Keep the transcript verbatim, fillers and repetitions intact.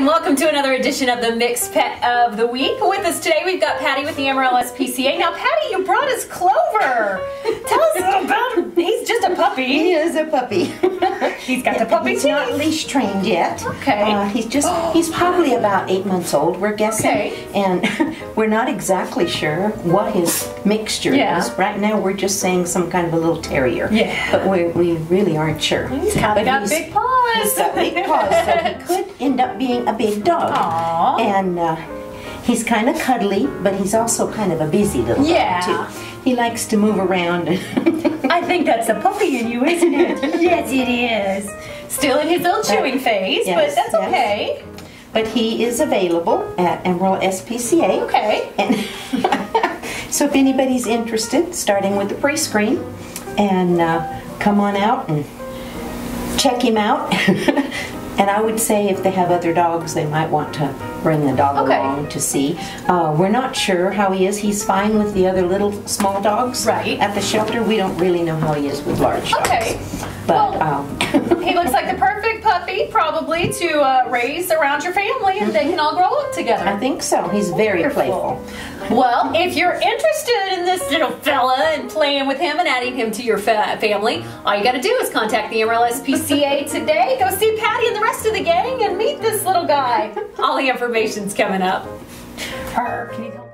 and welcome to another edition of the Mixed Pet of the Week. With us today, we've got Patty with the Emerald S P C A. Now, Patty, you brought us Clover. Tell us about him. He's just a puppy. He is a puppy. He's got yeah, the puppy he's teeth. He's not leash trained yet. Okay. Uh, he's just, oh. he's probably about eight months old, we're guessing. Okay. And we're not exactly sure what his mixture yeah. is. Right now, we're just saying some kind of a little terrier. Yeah. But we, we really aren't sure. He's kind of got big paws. He's got big paws, so he could end up being a big dog. Aww. And uh, he's kind of cuddly, but he's also kind of a busy little yeah. dog, too. He likes to move around. I think that's a puppy in you, isn't it? Yes, it is. Still in his little chewing uh, phase, yes, but that's yes. okay. But he is available at Emerald S P C A. Okay. And so if anybody's interested, starting with the pre-screen, and uh, come on out and check him out. And I would say if they have other dogs, they might want to bring the dog okay. along to see. Uh, we're not sure how he is. He's fine with the other little small dogs right. at the shelter. We don't really know how he is with large dogs. Okay. But, well, um, he looks like the perfect puppy probably to uh, raise around your family, and mm-hmm. they can all grow up together. I think so. He's very Wonderful. playful. Well, if you're interested in this little fella and playing with him and adding him to your fa family, all you got to do is contact the Emerald S P C A today. Go see Patty and the rest of the gang and meet this little guy. All the information's coming up. Her, can you help?